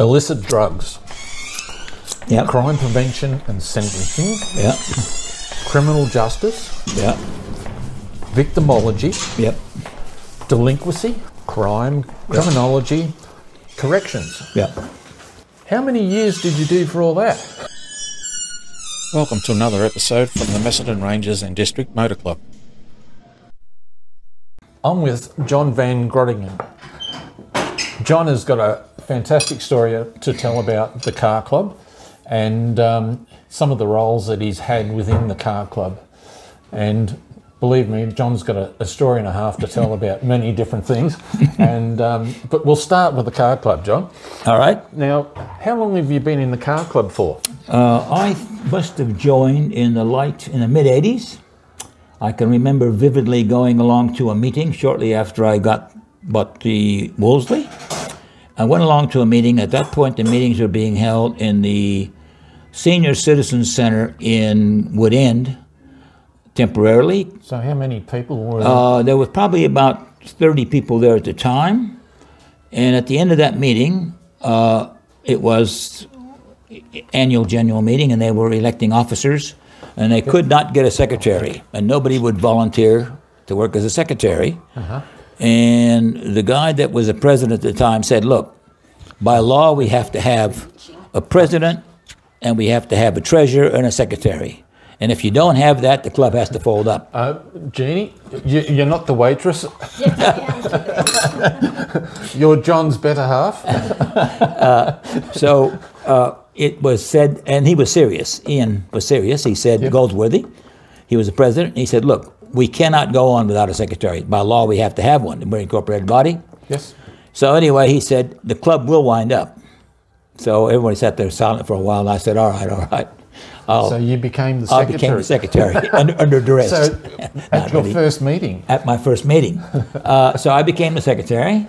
illicit drugs. Yeah. Crime prevention and sentencing. Yeah. Criminal justice. Yeah. Victimology. Yep. Delinquency, crime, criminology, corrections. Yep. How many years did you do for all that? Welcome to another episode from the Macedon Ranges and District Motor Club. I'm with John Van Groningen. John has got a fantastic story to tell about the car club and some of the roles that he's had within the car club. And believe me, John's got a story and a half to tell about many different things. And but we'll start with the car club, John. All right. Now, how long have you been in the car club for? I must have joined in the mid-'80s. I can remember vividly going along to a meeting shortly after I bought the Wolseley. I went along to a meeting. At that point, the meetings were being held in the Senior Citizens Centre in Woodend, temporarily. So how many people were there? There was probably about 30 people there at the time. And at the end of that meeting, it was annual general meeting, and they were electing officers, and they could not get a secretary, and nobody would volunteer to work as a secretary. Uh-huh. And the guy that was the president at the time said, look, by law we have to have a president, and we have to have a treasurer and a secretary. And if you don't have that, the club has to fold up. Jeannie, you're not the waitress. You're John's better half. So it was said, and he was serious. Ian was serious. He said, yep. Goldsworthy, he was the president. He said, look, we cannot go on without a secretary. By law, we have to have one. We're an incorporated body. Yes. So anyway, he said, the club will wind up. So everybody sat there silent for a while, and I said, all right, all right. So you became the secretary. I became the secretary under duress. So at your first meeting? At my first meeting. So I became the secretary.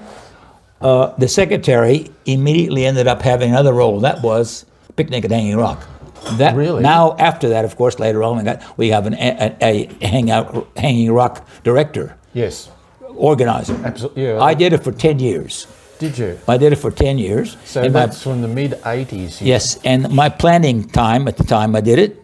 The secretary immediately ended up having another role. That was picnic at Hanging Rock. That, really? Now after that, of course, later on, we have a Hanging Rock director. Yes. Organizer. Absolutely. Yeah. I did it for 10 years. Did you? I did it for 10 years. So that's from the mid-'80s. Here. Yes, and my planning time at the time I did it,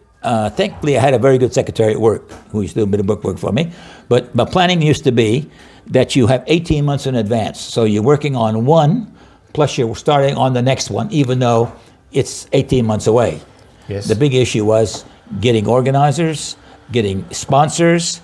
thankfully I had a very good secretary at work who used to do a bit of bookwork for me, but my planning used to be that you have 18 months in advance. So you're working on one, plus you're starting on the next one, even though it's 18 months away. Yes. The big issue was getting organizers, getting sponsors,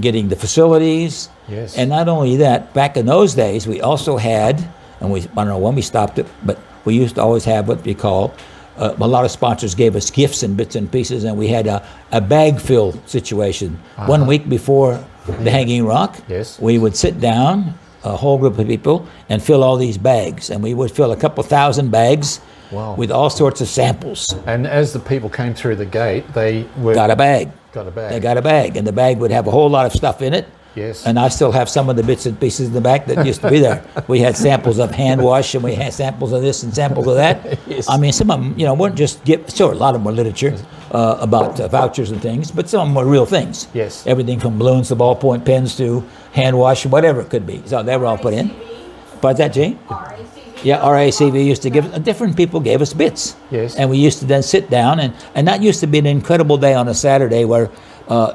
getting the facilities. Yes. And not only that, back in those days, we also had, and I don't know when we stopped it, but we used to always have what we call, a lot of sponsors gave us gifts and bits and pieces, and we had a bag fill situation. Uh-huh. 1 week before the Hanging Rock, yes, we would sit down, a whole group of people, and fill all these bags. And we would fill a couple thousand bags. Wow. With all sorts of samples. And as the people came through the gate, they got a bag. Got a bag. They got a bag, and the bag would have a whole lot of stuff in it. Yes. And I still have some of the bits and pieces in the back that used to be there. We had samples of hand wash, and we had samples of this and samples of that. Yes. I mean, some of them, weren't just gifts. Sure, a lot of them were literature about vouchers and things, but some of them were real things. Yes. Everything from balloons to ballpoint pens to hand wash, whatever it could be. So they were all put in. But that, Jane? Yeah, RACV used to give, different people gave us bits. Yes. And we used to then sit down, and that used to be an incredible day on a Saturday where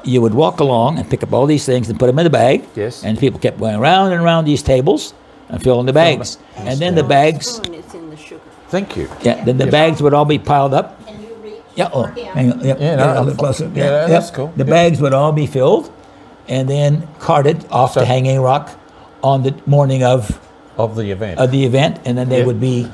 you would walk along and pick up all these things and put them in the bag. Yes. And people kept going around and around these tables and filling the bags. And then the bags. It's in the sugar. Thank you. Yeah, then the bags would all be piled up. Can you reach? Yeah, oh, hang on. Yep. Yeah, no, closer. Yeah, yeah, that's cool. The bags would all be filled and then carted off to Hanging Rock on the morning of. Of the event, and then they would be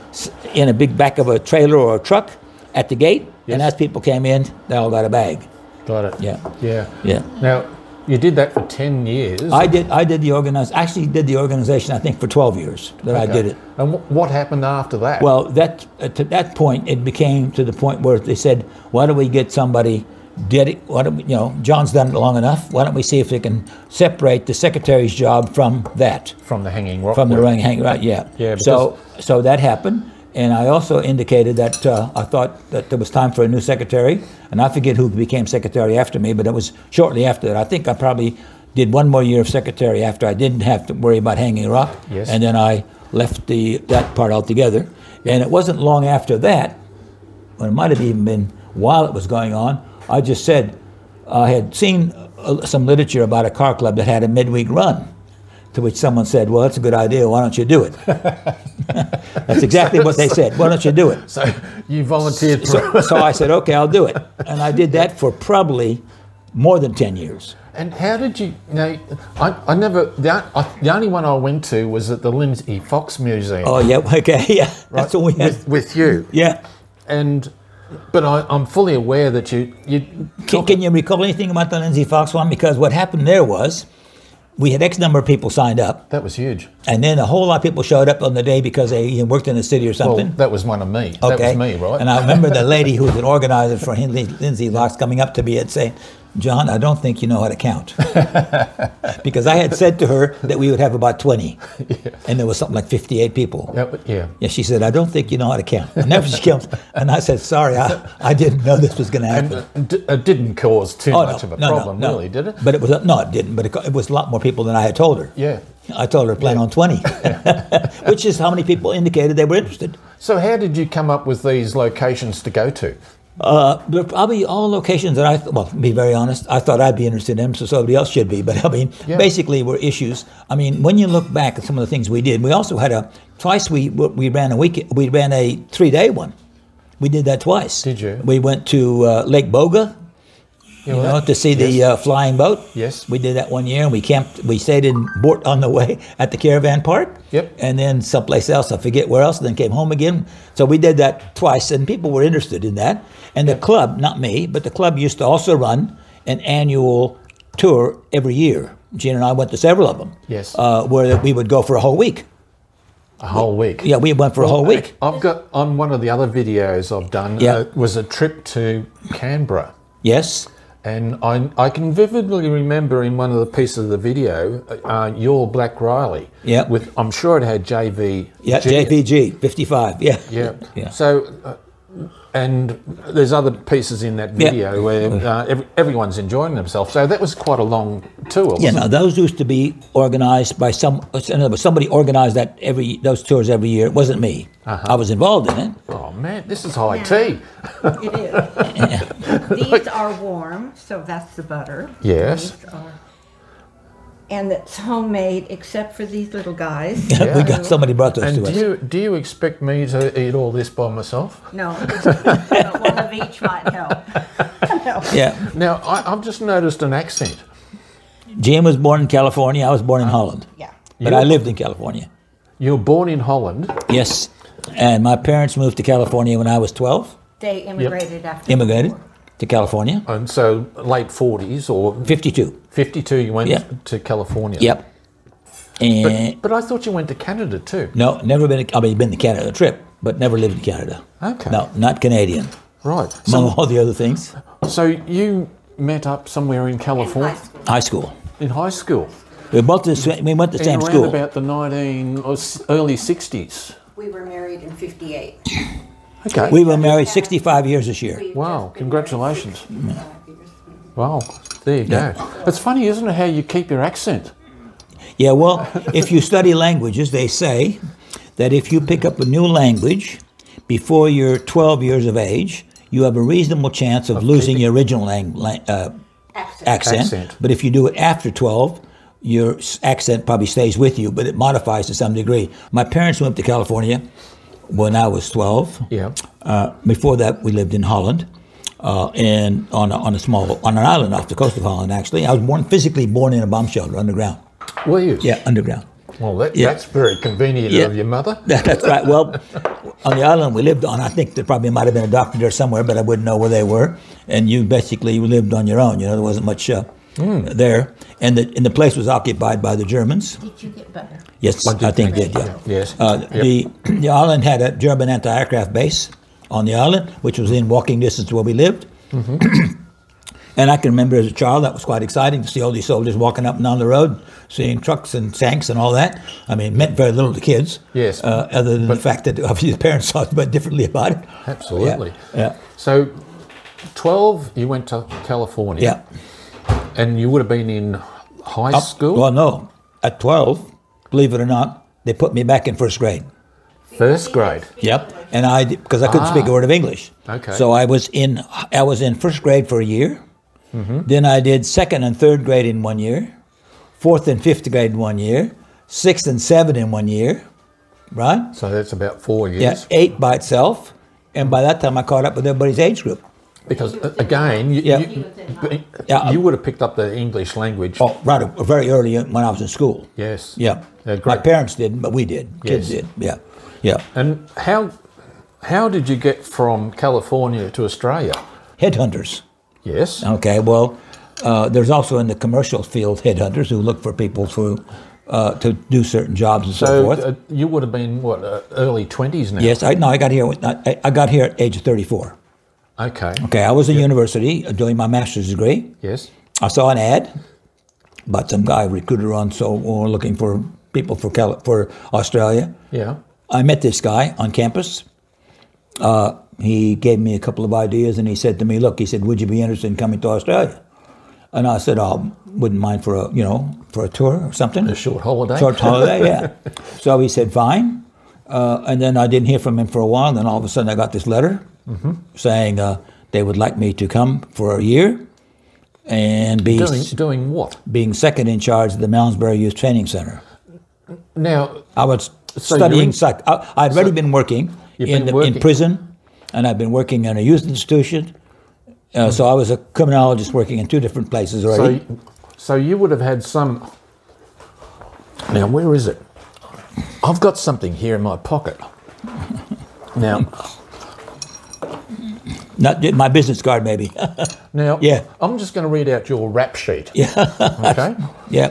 in a big back of a trailer or a truck at the gate, and as people came in, they all got a bag. Got it. Yeah. Yeah. Yeah. Now, you did that for 10 years. I did the organization, I think, for 12 years that I did it. And what happened after that? Well, that to that point, it became to the point where they said, why don't we get somebody, John's done it long enough. Why don't we see if they can separate the secretary's job from that? From the Hanging Rock. From the Hanging Rock, yeah. Yeah. So that happened, and I also indicated that I thought that there was time for a new secretary, and I forget who became secretary after me, but it was shortly after that. I think I probably did one more year of secretary after I didn't have to worry about Hanging Rock, and then I left that part altogether. And it wasn't long after that, when it might have even been while it was going on, I just said I had seen some literature about a car club that had a midweek run, to which someone said, well, that's a good idea, why don't you do it? That's exactly what they said, why don't you do it? So you volunteered. So I said, okay, I'll do it. And I did that for probably more than 10 years. And how did you, the only one I went to was at the Lindsay Fox Museum. Oh, yeah, okay, yeah, right. That's all we had. With you. Yeah. And, but I'm fully aware that you can you recall anything about the Lindsay Fox one? Because what happened there was, we had X number of people signed up. That was huge. And then a whole lot of people showed up on the day because they worked in the city or something. Well, that was one of me. Okay. That was me, right? And I remember the lady who was an organizer for Lindsay Fox coming up to me and saying, John, I don't think you know how to count. Because I had said to her that we would have about 20. Yeah. And there was something like 58 people. Yeah, yeah. Yeah, she said, I don't think you know how to count. And never she counts. And I said, sorry, I didn't know this was going to happen. And, it didn't cause too much of a problem, really, did it? But it was, no, it didn't. But it was a lot more people than I had told her. Yeah. I told her to plan on 20, which is how many people indicated they were interested. So how did you come up with these locations to go to? Probably all locations that well, to be very honest, I thought I'd be interested in them, so somebody else should be. But I mean, basically were issues. I mean, when you look back at some of the things we did, we also had we ran a 3-day one. We did that twice. Did you? We went to Lake Boga, to see the flying boat. Yes. We did that one year, and we stayed in Bort on the way at the caravan park. Yep. And then someplace else, I forget where else, and then came home again. So we did that twice, and people were interested in that. And the club, not me, but the club used to also run an annual tour every year. Gene and I went to several of them. Yes. Where we would go for a whole week. A whole week? Yeah, we went for a whole week. I've got, on one of the other videos I've done, was a trip to Canberra. Yes. And I can vividly remember in one of the pieces of the video, your Black Riley. Yeah. With, I'm sure it had JVG. Yeah, JVG, 55, yeah. Yeah. Yeah. So, and there's other pieces in that video where everyone's enjoying themselves. So that was quite a long tour, wasn't it? Yeah, no, those used to be organised by somebody organised that those tours every year. It wasn't me. I was involved in it. Oh, man, this is high tea. It is. Yeah. These are warm, so that's the butter. Yes. And it's homemade, except for these little guys. Yeah. Somebody brought those to us. Do you expect me to eat all this by myself? No, one of each might help. No. Yeah. Now I've just noticed an accent. Jim was born in California. I was born in Holland. Yeah. But I lived in California. You were born in Holland. Yes. And my parents moved to California when I was 12. They immigrated after. Immigrated to California. And so late 40s or 52. 52 you went to California. Yep. And but I thought you went to Canada too. No, never been to, I mean, been to Canada a trip, but never lived in Canada. Okay. No, not Canadian. Right. Among all the other things. So you met up somewhere in California? In high school. In high school. We both we went to the same school. Around about the early 60s. We were married in 58. Okay. We were married 65 years this year. Wow, congratulations. Yeah. Wow, there you go. It's funny, isn't it, how you keep your accent? Yeah, well, if you study languages, they say that if you pick up a new language before you're 12 years of age, you have a reasonable chance of losing your original accent. But if you do it after 12, your accent probably stays with you, but it modifies to some degree. My parents went to California when I was 12. Yeah. Before that, we lived in Holland, and on an island off the coast of Holland. Actually, I was physically born in a bomb shelter underground. Were you? Yeah, underground. Well, that's very convenient of your mother. That's right. Well, on the island we lived on, I think there probably might have been a doctor there somewhere, but I wouldn't know where they were. And you basically lived on your own. You know, there wasn't much there, and the place was occupied by the Germans. Did you get butter? Yes, I think did. Yeah. Yes. The island had a German anti-aircraft base on the island, which was in walking distance to where we lived. Mm-hmm. And I can remember as a child that was quite exciting to see all these soldiers walking up and down the road, seeing trucks and tanks and all that. I mean, it meant very little to kids. Yes. Other than the fact that obviously the parents thought differently about it. Absolutely. Yeah. So, 12, you went to California. Yeah. And you would have been in high school? Well, no. At 12, believe it or not, they put me back in first grade. First grade. Yep, and I because I couldn't speak a word of English. Okay. So I was in first grade for a year. Mm-hmm. Then I did second and third grade in 1 year, fourth and fifth grade in 1 year, sixth and seventh in 1 year. Right. So that's about 4 years. Yeah, 8 by itself, and by that time I caught up with everybody's age group. Because again, you would have picked up the English language. Oh, right, very early when I was in school. Yes. Yeah. My parents didn't, but we did. Kids did. Yeah. Yeah. And how did you get from California to Australia? Headhunters. Yes. Okay. Well, there's also in the commercial field headhunters who look for people to do certain jobs and so forth. You would have been what early 20s now. Yes. I got here. I got here at age 34. Okay. Okay, I was in university doing my master's degree. Yes. I saw an ad about some guy, recruiter on, so we're looking for people for Australia. Yeah. I met this guy on campus. He gave me a couple of ideas and he said to me, look, he said, would you be interested in coming to Australia? And I said, I wouldn't mind for a tour or something. A short holiday. Short holiday, yeah. So he said, fine. And then I didn't hear from him for a while. And then all of a sudden I got this letter. Mm-hmm. Saying they would like me to come for a year and be doing what? Being second in charge of the Malmsbury Youth Training Centre. Now I was studying psych. I'd already been working in prison, and I'd been working in a youth institution. So I was a criminologist working in 2 different places already. So you would have had some. Now where is it? I've got something here in my pocket. Now. Not my business card, maybe. Now, yeah. I'm just going to read out your rap sheet. Yeah. Okay? Yeah.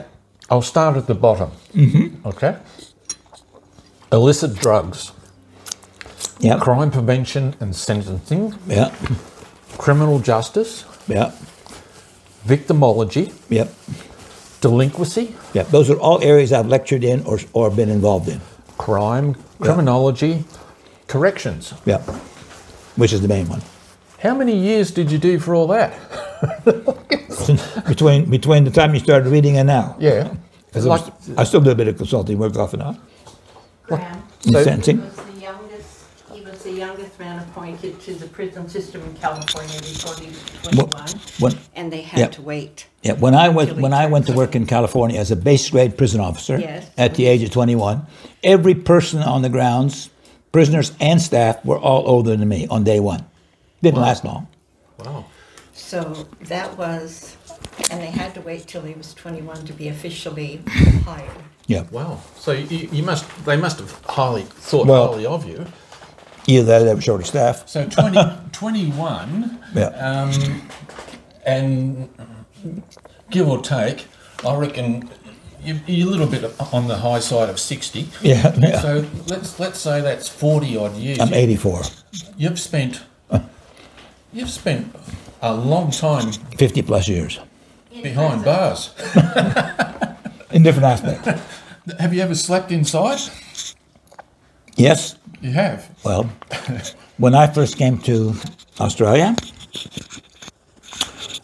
I'll start at the bottom. Mm-hmm. Okay? Illicit drugs. Yeah. Crime prevention and sentencing. Yeah. Criminal justice. Yeah. Victimology. Yep. Yeah. Delinquency. Yeah. Those are all areas I've lectured in or been involved in. Crime, criminology, corrections. Yeah. Which is the main one. How many years did you do for all that? between the time you started reading and now. Yeah. Like, I still do a bit of consulting work off and on. Graham, he was the youngest man appointed to the prison system in California before he was 21, and they had to wait. Yeah, when I went to work in California as a base grade prison officer at the age of 21, every person on the grounds, prisoners and staff, were all older than me on day one. Didn't last long. Wow. So that was, and they had to wait till he was 21 to be officially hired. Yeah. Wow. So they must have highly thought of you. Either that or they were short of staff. So 21, yeah. And give or take, I reckon you're a little bit on the high side of 60. Yeah. So let's say that's 40 odd years. I'm 84. You've spent a long time, 50 plus years, behind bars. In different aspects. Have you ever slept inside? Yes. You have? Well, when I first came to Australia,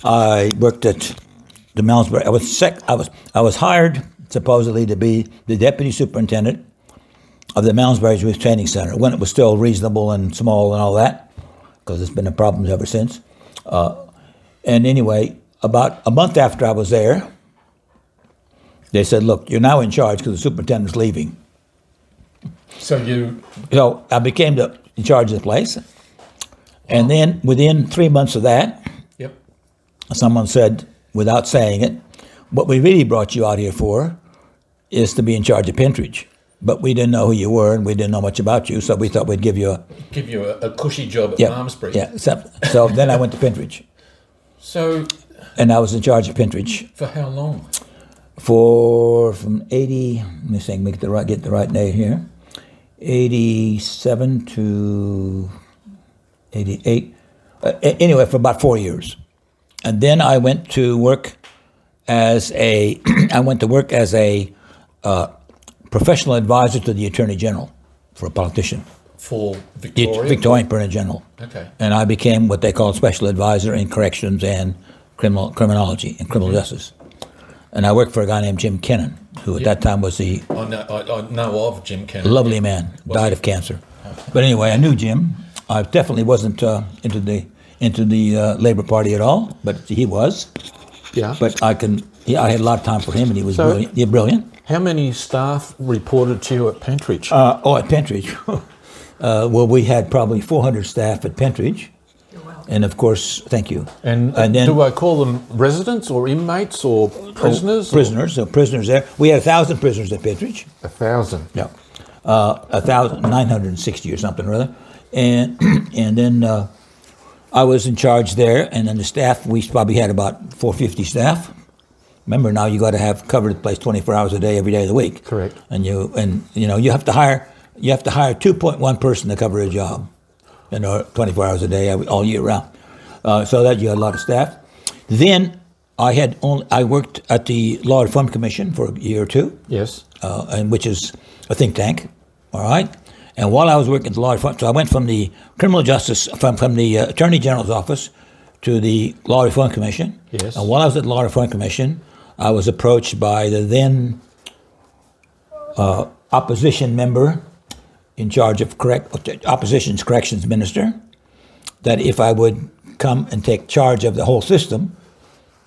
I worked at the Malmesbury. I was hired supposedly to be the deputy superintendent of the Malmesbury Youth Training Centre when it was still reasonable and small and all that, because it's been a problem ever since. And anyway, about a month after I was there, they said, look, you're now in charge because the superintendent's leaving. So I became in charge of the place. And then within 3 months of that, someone said, without saying it, what we really brought you out here for is to be in charge of Pentridge. But we didn't know who you were, and we didn't know much about you, so we thought we'd give you a cushy job at Malmesbury. Yeah, so then I went to Pentridge. And I was in charge of Pentridge. For how long? From 80. Let me think. Get the right date here. 87 to 88. Anyway, for about 4 years, and then I went to work as a. Professional advisor to the Attorney General for a politician. For Victoria? The Victorian Attorney General. Okay. And I became what they called special advisor in corrections and criminology and criminal justice. And I worked for a guy named Jim Kennan, who at that time was the... I know of Jim Kennan. Lovely man. Died of cancer. But anyway, I knew Jim. I definitely wasn't into the Labour Party at all, but he was. Yeah. But I had a lot of time for him, and he was brilliant. Yeah, brilliant. How many staff reported to you at Pentridge? At Pentridge. Well, we had probably 400 staff at Pentridge. And of course, thank you. And then, do I call them residents or inmates or prisoners? Prisoners, or? So prisoners there. We had 1,000 prisoners at Pentridge. 1,000? Yeah. 1,960 or something or other. And then I was in charge there, and then the staff, we probably had about 450 staff. Remember now, you got to have covered the place 24 hours a day, every day of the week. Correct. And you know, you have to hire 2.1 person to cover a job. You know, 24 hours a day, all year round. So that you had a lot of staff. Then I worked at the Law Reform Commission for a year or two. Yes. And which is a think tank, all right? And while I was working at the Law Reform, so I went from the Attorney General's office to the Law Reform Commission. Yes. And while I was at the Law Reform Commission, I was approached by the then opposition member in charge of opposition's corrections minister, that if I would come and take charge of the whole system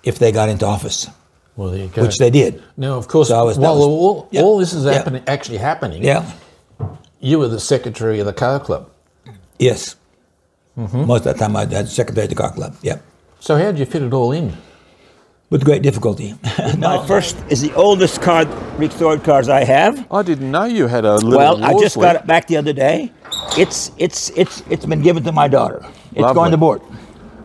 if they got into office. Well, there you go. Which they did. Now, of course, all this is actually happening, you were the secretary of the car club. Yes. Mm-hmm. Most of the time I was secretary of the car club, yeah. So how did you fit it all in? With great difficulty. My first is the oldest restored cars I have. I didn't know you had a little. Well, I just got it back the other day. It's been given to my daughter. It's Lovely. Going to Bort.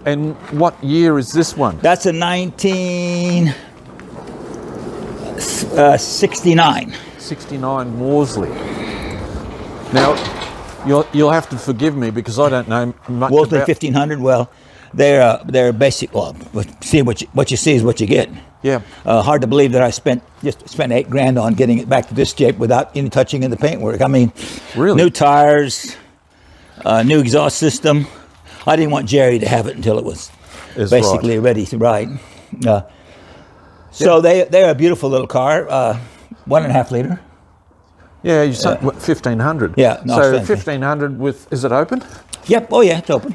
And what year is this one? That's a 1969. 69 Wolseley. Now, you'll have to forgive me because I don't know much Wolseley about 1500. Well. They're basic. Well, see what you see is what you get. Yeah. Hard to believe that I spent $8,000 on getting it back to this shape without any touching in the paintwork. I mean, really? New tires, new exhaust system. I didn't want Jerry to have it until it was basically ready to ride. So they're a beautiful little car, 1.5 liter. Yeah, you said 1500. Yeah. No, so 1500 with is it open? Yep. Oh yeah, it's open.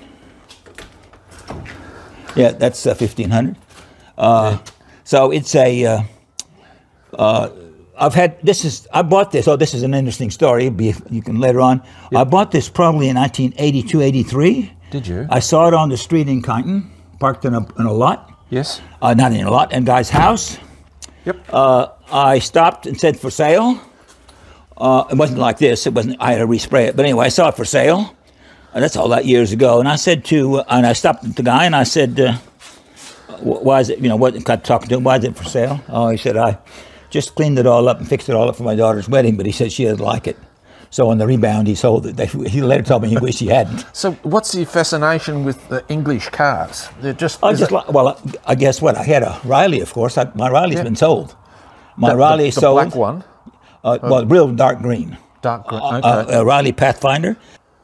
Yeah, that's 1500. So it's a. I bought this. Oh, this is an interesting story. You can later on. Yep. I bought this probably in 1982, 83. Did you? I saw it on the street in Canton, parked in a lot. Yes. Not in a lot, in a guy's house. Yep. I stopped and said for sale. It wasn't like this. It wasn't. I had to respray it. But anyway, I saw it for sale. That's all that years ago, and I said and I stopped the guy, and I said, "Why is it? You know, what?" Got talking to him. Why is it for sale? Oh, he said, "I just cleaned it all up and fixed it all up for my daughter's wedding." But he said she didn't like it, so on the rebound, he sold it. He later told me he wished he hadn't. So, what's the fascination with the English cars? They're just. I guess what I had a Riley, of course. My Riley's been sold. My Riley is sold. The black one. Well, real dark green. Dark green. Okay. Riley Pathfinder.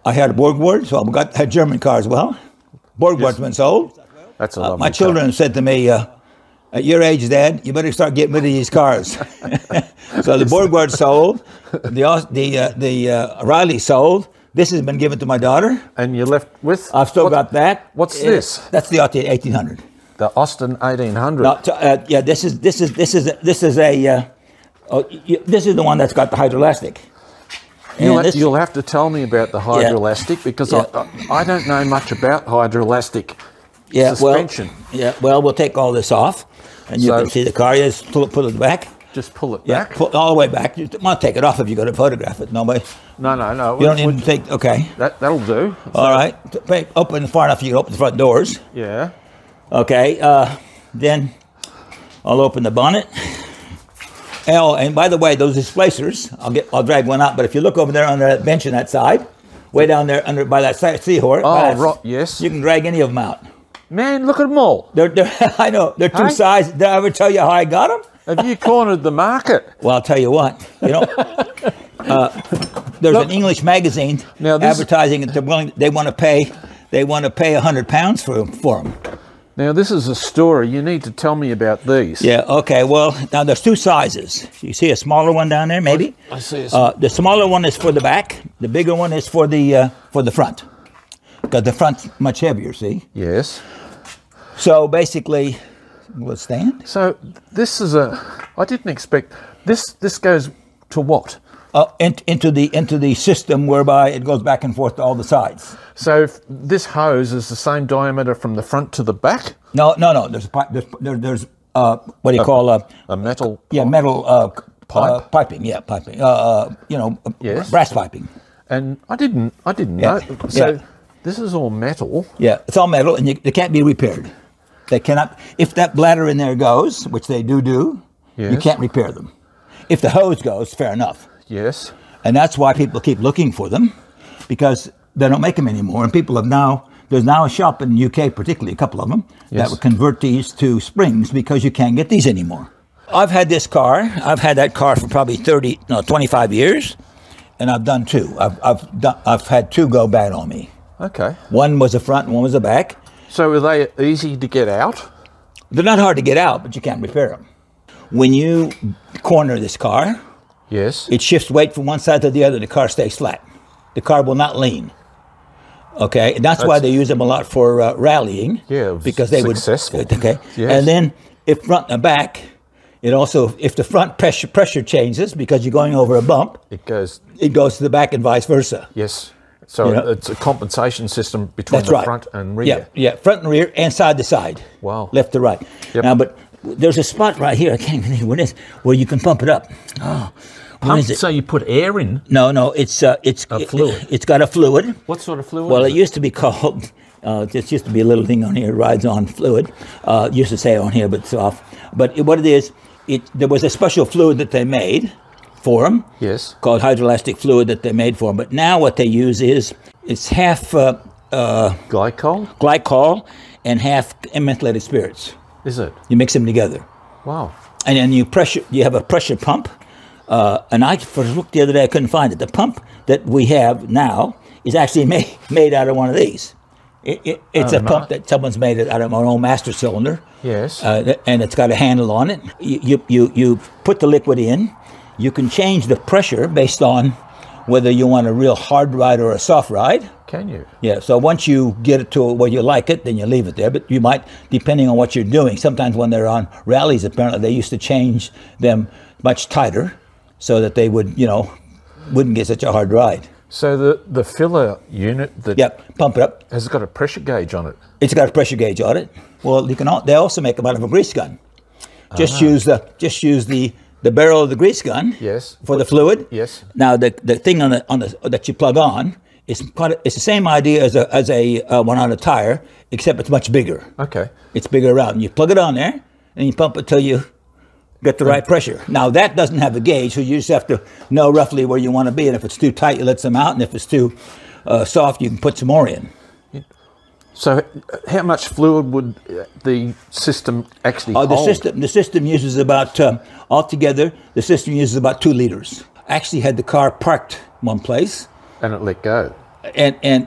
I had a Borgward, so I had German car as well. Borgward's been sold. That's a lovely My children car. Said to me, at your age, Dad, you better start getting rid of these cars. So the Borgward sold, the Riley sold. This has been given to my daughter. And you're left with? I've still got that. What's this? That's the Austin 1800. The Austin 1800. No, yeah, this is the one that's got the hydroelastic. You'll have to tell me about the hydroelastic because I don't know much about hydroelastic suspension. Well, we'll take all this off, and you can see the car. Just pull it back. Just pull it back. Pull all the way back. You might take it off if you're going to photograph it. No. You don't need to take. Okay. That'll do. All right. Open far enough. You can open the front doors. Yeah. Okay. Then I'll open the bonnet. Oh, and by the way, those displacers, I'll drag one out, but if you look over there under that bench on that side, way down there under by that seahorse, yes, you can drag any of them out. Man, look at them all. I know, they're two sizes. Did I ever tell you how I got them? Have you cornered the market? Well, I'll tell you what, you know, there's an English magazine advertising that they want to pay £100 for them. Now, this is a story. You need to tell me about these. Yeah, okay. Well, now there's two sizes. You see a smaller one down there, maybe? I see it. The smaller one is for the back. The bigger one is for the front, because the front's much heavier, see? Yes. So basically, will it stand? So this is a, I didn't expect, this goes to what? Into the system whereby it goes back and forth to all the sides. So if this hose is the same diameter from the front to the back? No, no, no. There's a pipe. There's what do you call a metal? Yeah, metal pipe. Piping. Yeah, piping. You know, yes. Brass piping. And I didn't yeah. know. So yeah. This is all metal. Yeah, it's all metal, and they can't be repaired. They cannot. If that bladder in there goes, which they do, yes. You can't repair them. If the hose goes, fair enough. Yes. And that's why people keep looking for them, because they don't make them anymore. And people have now, there's now a shop in the UK, particularly a couple of them, yes. that would convert these to springs because you can't get these anymore. I've had this car. I've had that car for probably 25 years. And I've done two. I've had two go bad on me. Okay. One was the front and one was the back. So are they easy to get out? They're not hard to get out, but you can't repair them. When you corner this car, yes. It shifts weight from one side to the other. The car stays flat. The car will not lean. Okay, and that's why they use them a lot for rallying. Yeah, because they successful. Would okay. Yes. And then if front and back, it also if the front pressure changes because you're going over a bump, it goes to the back and vice versa. Yes. So it's a compensation system between the front and rear. Yeah, yeah, front and rear and side to side. Wow. Left to right. Yep. Now, but there's a spot right here. I can't even think what it is, where you can pump it up. Oh. Pump, is it? So you put air in? No, no, it's a fluid. It's got a fluid. What sort of fluid? Well, it used to be called. It used to be a little thing on here, rides on fluid. Used to say on here, but it's off. But what it is, there was a special fluid that they made for them. Yes. Called hydroelastic fluid that they made for them. But now what they use is it's half glycol, and half methylated spirits. Is it? You mix them together. Wow. And then you have a pressure pump. And I looked the other day, I couldn't find it. The pump that we have now is actually made out of one of these. It's a pump that someone's made out of an old master cylinder. Yes. And it's got a handle on it. You put the liquid in. You can change the pressure based on whether you want a real hard ride or a soft ride. Can you? Yeah, so once you get it to where you like it, then you leave it there. But you might, depending on what you're doing, sometimes when they're on rallies, apparently they used to change them much tighter so that they would, wouldn't get such a hard ride. So the filler unit that... Yep, pump it up. Has it got a pressure gauge on it? It's got a pressure gauge on it. Well, they also make them out of a grease gun. Just use the barrel of the grease gun, yes, for the fluid. Yes. Now the thing on the that you plug on is it's the same idea as a one on a tire, except it's much bigger. Okay. It's bigger around. You plug it on there, and you pump it till you get the right pressure. Now that doesn't have a gauge, so you just have to know roughly where you want to be. And if it's too tight, you let some out, and if it's too soft, you can put some more in. So how much fluid would the system actually hold? The system uses about, altogether, the system uses about 2 liters. I actually had the car parked one place. And it let go. And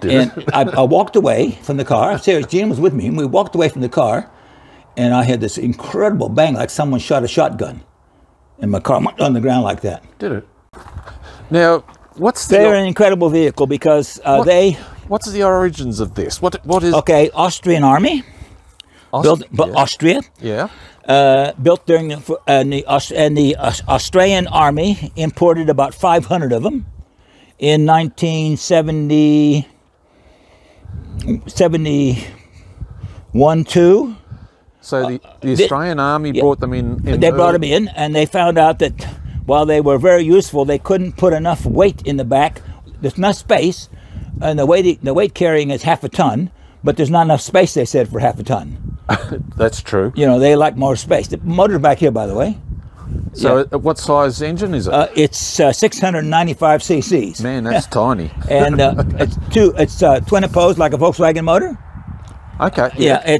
I walked away from the car. Sarah Jean was with me, and we walked away from the car, and I had this incredible bang, like someone shot a shotgun. And my car went on the ground like that. Did it? Now, they're an incredible vehicle because what's the origins of this? What is... Okay, Austrian army, Austria. Yeah. Built during the Austrian army imported about 500 of them in 1971-2. So the Australian army brought them in. They brought them in, and they found out that while they were very useful, they couldn't put enough weight in the back. There's enough space. And the weight carrying is half a ton, but there's not enough space, they said, for half a ton. That's true. They like more space. The motor's back here, by the way. So what size engine is it? It's 695 cc's. Man, that's tiny. And it's twin opposed, like a Volkswagen motor. Okay. Yeah,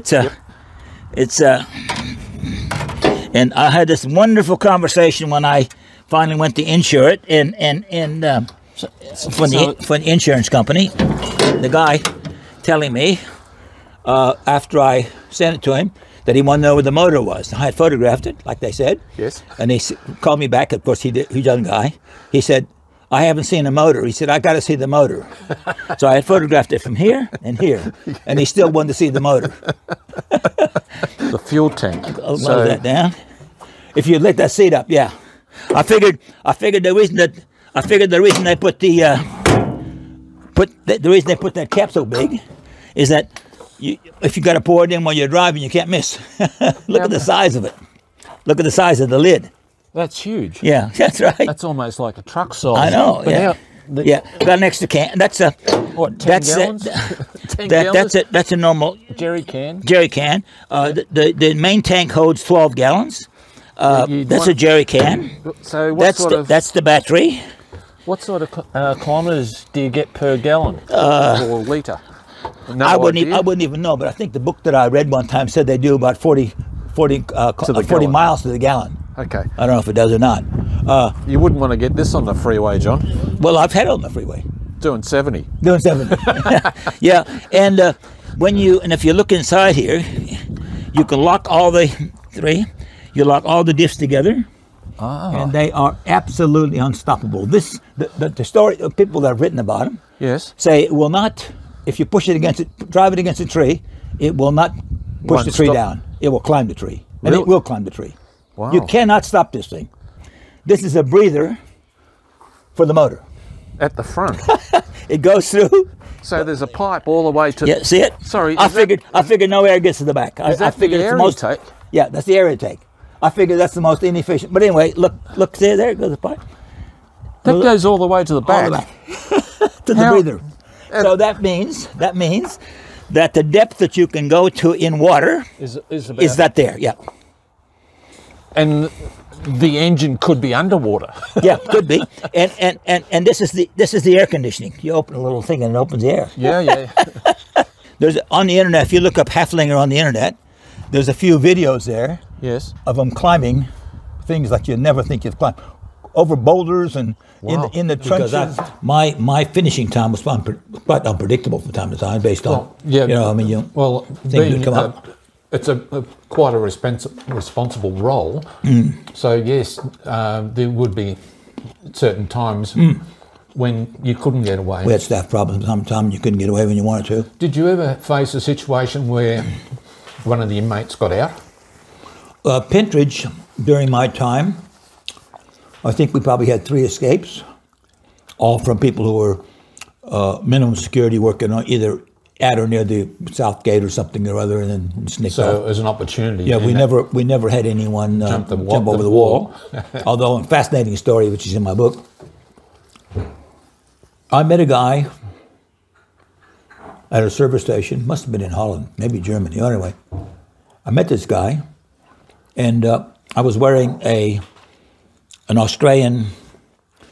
and I had this wonderful conversation when I finally went to insure it, from the insurance company, the guy telling me after I sent it to him, that he wanted to know where the motor was. I had photographed it, like they said. Yes. And he called me back. Of course, he's a young guy. He said, I haven't seen a motor. He said, I got to see the motor. So I had photographed it from here, and he still wanted to see the motor. The fuel tank. I'll lower that down. If you let that seat up, yeah. I figured the reason they put the reason they put that cap so big is that if you got to pour it in while you're driving, you can't miss. Look at the size of it. Look at the size of the lid. That's huge. Yeah, that's right. That's almost like a truck size. I know. But yeah. Got an extra can. That's a what? 10 gallons. That's it. That's a normal jerry can. Jerry can. The main tank holds 12 gallons. That's a jerry can. So that's the battery. What sort of kilometers do you get per gallon or litre? No I wouldn't even know, but I think the book that I read one time said they do about 40 miles to the gallon. Okay. I don't know if it does or not. You wouldn't want to get this on the freeway, John. Well, I've had it on the freeway. Doing 70. Doing 70. Yeah, and if you look inside here, you can lock all the three. You lock all the diffs together, and they are absolutely unstoppable. The story of people that have written about them. Yes. Say it will not. If you push it against it, drive it against a tree, it will not push the tree down. It will climb the tree, and it will climb the tree. Wow. You cannot stop this thing. This is a breather for the motor. At the front. It goes through. So there's a pipe all the way to. Yeah, see it. Sorry, I figured no air gets to the back. Is that the air intake? Yeah, that's the air intake. I figured that's the most inefficient. But anyway, look, see, there goes the pipe. That goes all the way to the back. To the breather. So that means that the depth that you can go to in water is that there, yeah. And the engine could be underwater. Yeah, could be. And this is the air conditioning. You open a little thing and it opens the air. Yeah, yeah. There's on the internet, if you look up Haflinger on the internet, there's a few videos there. Yes. Of them climbing things that you never think you've climbed. Over boulders and in the trenches. My finishing time was quite unpredictable from time to time, based on things that come up. It's quite a responsible role. Mm. So yes, there would be certain times when you couldn't get away. We had staff problems. Sometimes you couldn't get away when you wanted to. Did you ever face a situation where one of the inmates got out? Pentridge, during my time. I think we probably had 3 escapes, all from people who were minimum security working on either at or near the south gate or something or other, and then sneaked out. So it was an opportunity. Yeah, we never had anyone jump over the wall. Although a fascinating story, which is in my book. I met a guy at a service station. Must have been in Holland, maybe Germany. Anyway, I met this guy, and I was wearing an Australian,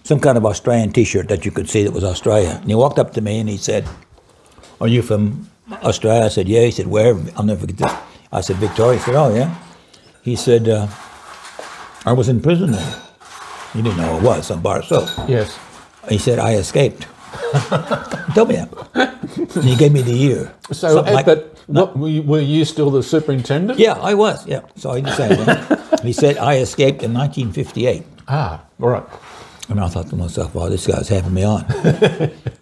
some kind of Australian T-shirt that you could see that was Australia. And he walked up to me and he said, "Are you from Australia?" I said, "Yeah." He said, "Where?" I'll never forget this. I said, "Victoria." He said, "Oh, yeah." He said, "I was in prison then." You didn't know it was, some bar of soap. Yes. He said, "I escaped." He told me that. And he gave me the year. So, were you still the superintendent? Yeah, I was, yeah. So he decided. He said, "I escaped in 1958. Ah, all right. And I thought to myself, "Well, this guy's having me on."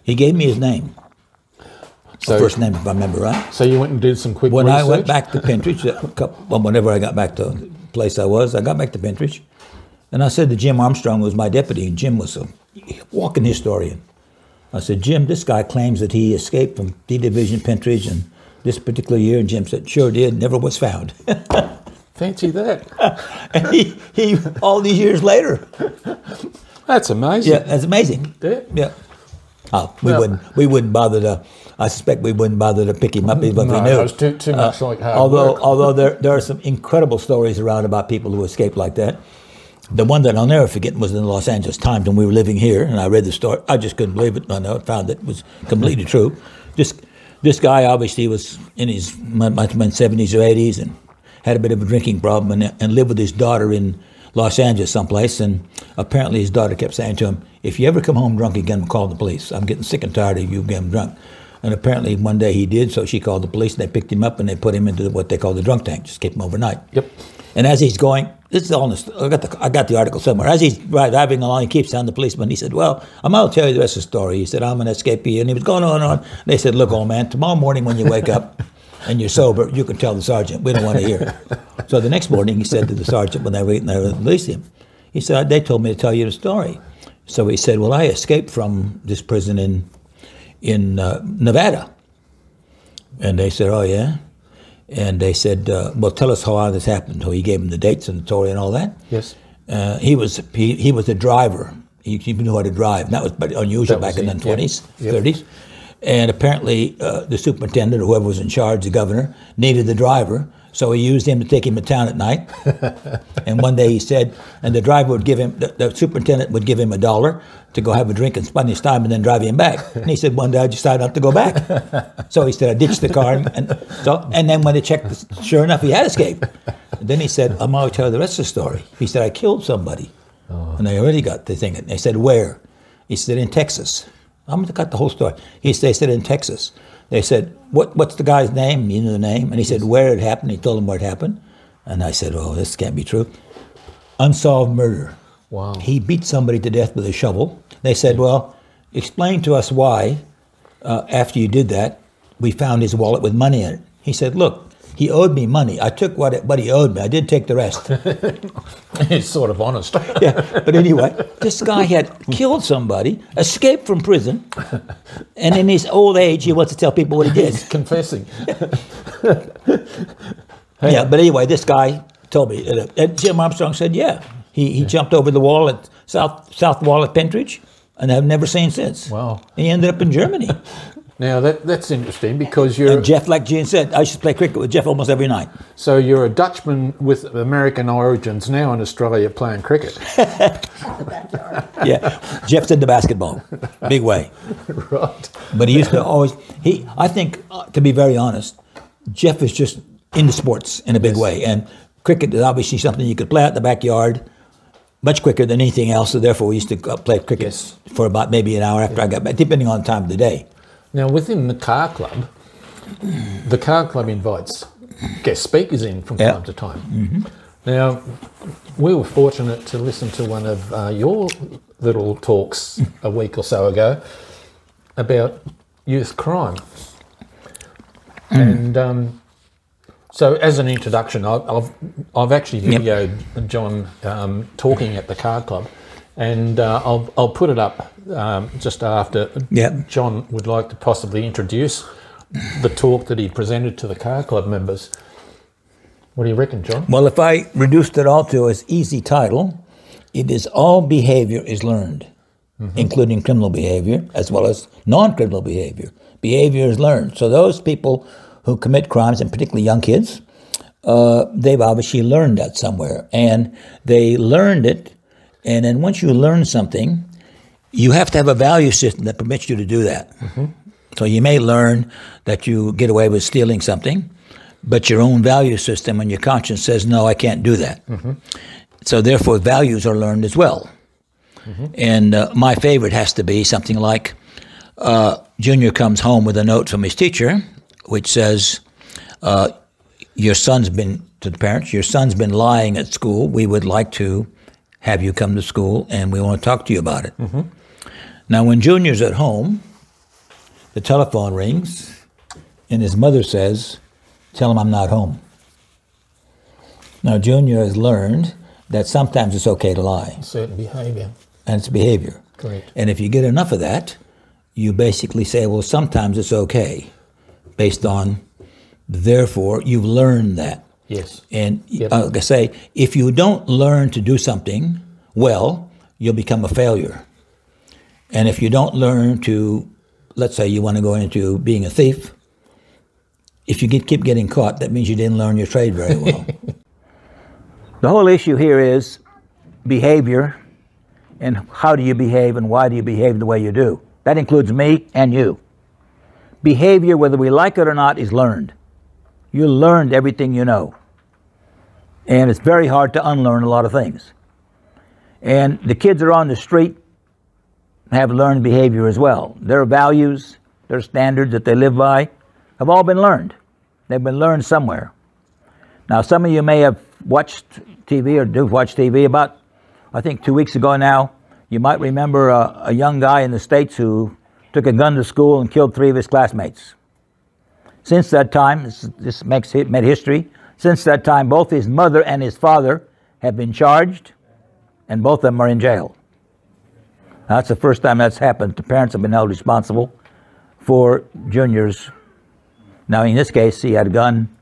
He gave me his name. So, his first name, if I remember right. So you went and did some quick research? When I went back to Pentridge, whenever I got back to the place I got back to Pentridge, and I said to Jim Armstrong, who was my deputy, and Jim was a walking historian. I said, "Jim, this guy claims that he escaped from D-Division Pentridge in this particular year." And Jim said, "Sure did, never was found." Fancy that. And he all these years later. That's amazing. Yeah, that's amazing. Yeah. Yeah. Oh, we wouldn't bother to, I suspect we wouldn't bother to pick him up if we knew. It was too much like hard work. Although there are some incredible stories around about people who escape like that. The one that I'll never forget was in the Los Angeles Times when we were living here, and I read the story. I just couldn't believe it. I found it was completely true. This guy obviously was in his might have been 70s or 80s, and had a bit of a drinking problem, and lived with his daughter in Los Angeles someplace, and apparently his daughter kept saying to him, "If you ever come home drunk again, call the police. I'm getting sick and tired of you getting drunk." And apparently one day he did, so she called the police, and they picked him up and they put him into what they call the drunk tank, just kept him overnight. Yep. And as he's going, this is all, I got the article somewhere. As he's driving along, he keeps telling the policeman, he said, well, I'm going to tell you the rest of the story. He said, I'm an escapee. And he was going on and on. And they said, look, old man, tomorrow morning when you wake up and you're sober, you can tell the sergeant. We don't want to hear it. So the next morning he said to the sergeant when they released him, he said, they told me to tell you the story. So he said, well, I escaped from this prison in Nevada. And they said, oh, yeah? And they said, well, tell us how this happened. So he gave them the dates and the story and all that. Yes. He was a driver. He knew how to drive. And that was unusual back in the 20s, 30s. And apparently the superintendent or whoever was in charge, the governor, needed the driver. So he used him to take him to town at night. And one day he said, and the driver would give him, the superintendent would give him $1 to go have a drink and spend his time and then drive him back. And he said, one day I decided not to go back. So he said, I ditched the car. And then when they checked, sure enough, he had escaped. And then he said, I'm going to tell you the rest of the story. He said, I killed somebody. Oh. And they already got the thing. And they said, where? He said, in Texas. I'm going to cut the whole story. They said, in Texas. They said, what's the guy's name? You know the name? And he said, where it happened. He told them where it happened. And I said, oh, this can't be true. Unsolved murder. Wow. He beat somebody to death with a shovel. They said, well, explain to us why, after you did that, we found his wallet with money in it. He said, look, he owed me money. I took what he owed me. I did take the rest. He's sort of honest. Yeah, but anyway, this guy had killed somebody, escaped from prison, and in his old age, he wants to tell people what he did. He's confessing. Yeah, but anyway, this guy told me, and Jim Armstrong said, yeah. He jumped over the wall at South Wall at Pentridge, and I've never seen since. Wow. He ended up in Germany. Now, that's interesting because you're... And Jeff, like Gene said, I used to play cricket with Jeff almost every night. So you're a Dutchman with American origins now in Australia playing cricket. Yeah, Jeff's into basketball, big way. Right. But he used to always... I think, to be very honest, Jeff is just into sports in a big way. And cricket is obviously something you could play out in the backyard much quicker than anything else. So therefore, we used to play cricket for about maybe an hour after I got back, depending on the time of the day. Now, within the car club invites guest speakers in from time to time. Mm-hmm. Now, we were fortunate to listen to one of your little talks a week or so ago about youth crime. And so as an introduction, I've actually videoed John talking at the car club. And I'll put it up just after John would like to possibly introduce the talk that he presented to the car club members. What do you reckon, John? Well, if I reduced it all to its easy title, it is all behavior is learned, including criminal behavior as well as non-criminal behavior. Behavior is learned. So those people who commit crimes, and particularly young kids, they've obviously learned that somewhere. And they learned it. And then once you learn something, you have to have a value system that permits you to do that. Mm-hmm. So you may learn that you get away with stealing something, but your own value system and your conscience says, no, I can't do that. Mm-hmm. So therefore, values are learned as well. Mm-hmm. And my favorite has to be something like Junior comes home with a note from his teacher, which says, your son's been, to the parents, your son's been lying at school. We would like to have you come to school, and we want to talk to you about it. Mm-hmm. Now, when Junior's at home, the telephone rings, and his mother says, tell him I'm not home. Now, Junior has learned that sometimes it's okay to lie. Certain behavior. And it's behavior. Correct. And if you get enough of that, you basically say, well, sometimes it's okay, based on, therefore, you've learned that. Yes. And like I say, if you don't learn to do something well, you'll become a failure. And if you don't learn to, let's say you want to go into being a thief, if you keep getting caught, that means you didn't learn your trade very well. The whole issue here is behavior and how do you behave and why do you behave the way you do. That includes me and you. Behavior, whether we like it or not, is learned. You learned everything you know. And it's very hard to unlearn a lot of things. And the kids that are on the street have learned behavior as well. Their values, their standards that they live by, have all been learned. They've been learned somewhere. Now, some of you may have watched TV or do watch TV. About, I think, 2 weeks ago now, you might remember a young guy in the States who took a gun to school and killed 3 of his classmates. Since that time, this made history. Since that time, both his mother and his father have been charged, and both of them are in jail. Now, that's the first time that's happened. The parents have been held responsible for juniors. Now, in this case, he had a gun.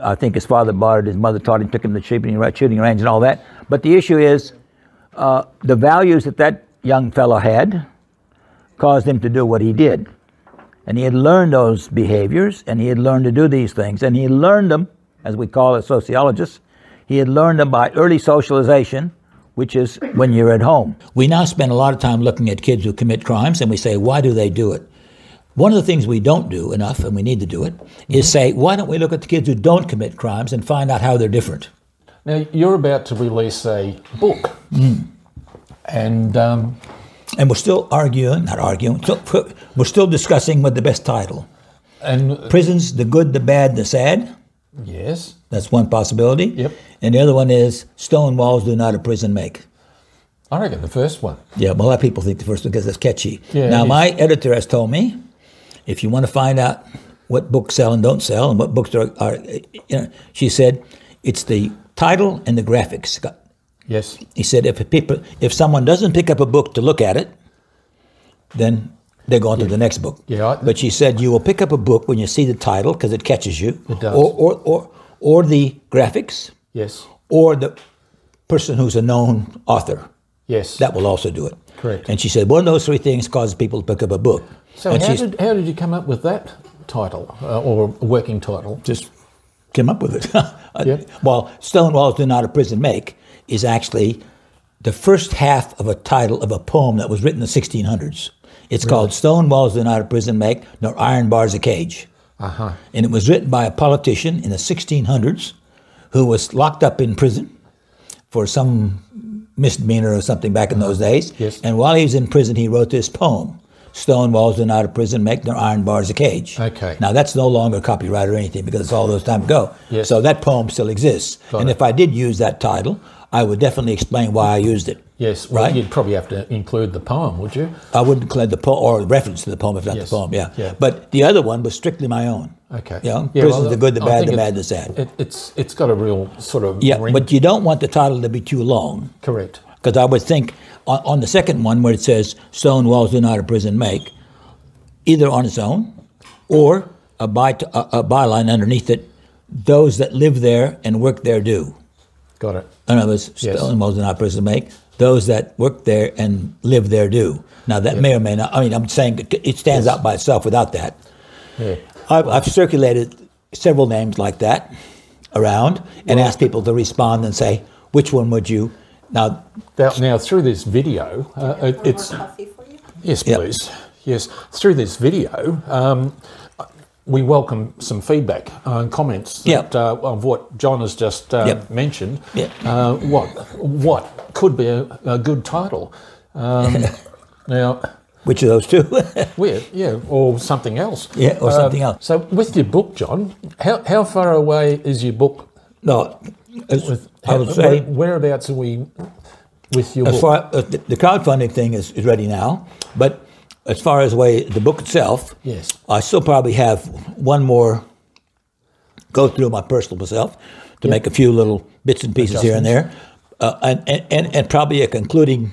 I think his father bought it, his mother taught him, took him to the shooting range and all that. But the issue is the values that that young fellow had caused him to do what he did. And he had learned those behaviors, and he had learned to do these things. And he learned them, as we call as sociologists, he had learned them by early socialization, which is when you're at home. We now spend a lot of time looking at kids who commit crimes, and we say, why do they do it? One of the things we don't do enough, and we need to do it, is say, why don't we look at the kids who don't commit crimes and find out how they're different? Now, you're about to release a book. Mm. And we're still arguing, not arguing, we're still discussing with the best title. And Prisons, the Good, the Bad, the Sad. Yes. That's one possibility. Yep. And the other one is, Stone Walls Do Not a Prison Make. I reckon the first one. Yeah, well, a lot of people think the first one because it's catchy. Yeah, now, my editor has told me, if you want to find out what books sell and don't sell and what books are she said, it's the title and the graphics. Yes. He said, if someone doesn't pick up a book to look at it, then they go on to the next book. Yeah. But she said, you will pick up a book when you see the title because it catches you. It does. Or the graphics. Yes. Or the person who's a known author. Yes. That will also do it. Correct. And she said, one of those 3 things causes people to pick up a book. So how did you come up with that title, or working title? Just came up with it. Yep. Well, Stone Walls Do Not a Prison Make is actually the first half of a title of a poem that was written in the 1600s. It's called Stone Walls Do Not a Prison Make, nor Iron Bars a Cage. Uh-huh. And it was written by a politician in the 1600s who was locked up in prison for some misdemeanor or something back in those days. Yes. And while he was in prison, he wrote this poem. Stone walls do not a prison make, nor iron bars a cage. Okay. Now, that's no longer copyright or anything because it's all those time ago. Yes. So that poem still exists. Got it. If I did use that title, I would definitely explain why I used it. Yes. Well, right? You'd probably have to include the poem, would you? I would include the poem or reference to the poem, if not the poem, yeah. But the other one was strictly my own. Okay. You know, prison's the good, the bad, the mad, the sad. It's got a real sort of ring. But you don't want the title to be too long. Correct. Because I would think... on the second one, where it says "Stone walls do not a prison make," either on its own, or a byline underneath it, those that live there and work there do. Got it. In other words, "Stone walls do not a prison make." Those that work there and live there do. Now that may or may not. I mean, I'm saying it stands out by itself without that. Yeah. I've circulated several names like that around and asked people to respond and say, which one would you? Now, through this video, it's... Coffee for you? Yes, please. Yep. Yes, through this video, we welcome some feedback and comments that, of what John has just mentioned. Yep. What could be a good title? Now, which of those two? Or something else. Yeah, or something else. So, with your book, John, how far away is your book? No. I would say, whereabouts are we with your book? The crowdfunding thing is ready now, but as far as the book itself, I still probably have one more go through my personal myself to make a few little bits and pieces here and there, and probably a concluding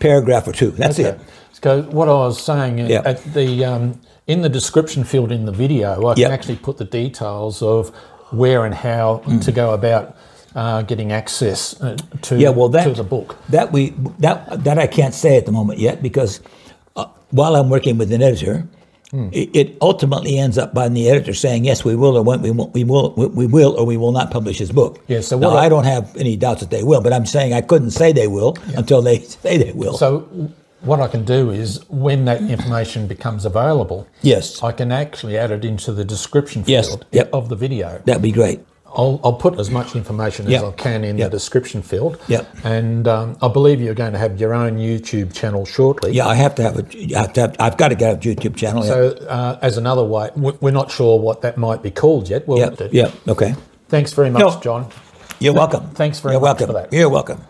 paragraph or two. That's it. So what I was saying at the in the description field in the video, I can actually put the details of where and how to go about getting access to the book. That I can't say at the moment yet because while I'm working with an editor, it ultimately ends up by the editor saying yes, we will or won't, we will or we will not publish his book. Yes. Yeah, so now, I don't have any doubts that they will, but I'm saying I couldn't say they will until they say they will. So. What I can do is, when that information becomes available, I can actually add it into the description field of the video. That'd be great. I'll put as much information as I can in the description field. And I believe you're going to have your own YouTube channel shortly. Yeah, I have to have a. I've got to get a YouTube channel. So as another way, we're not sure what that might be called yet. We'll do. Okay. Thanks very much, John. You're welcome. Thanks very much for that. You're welcome.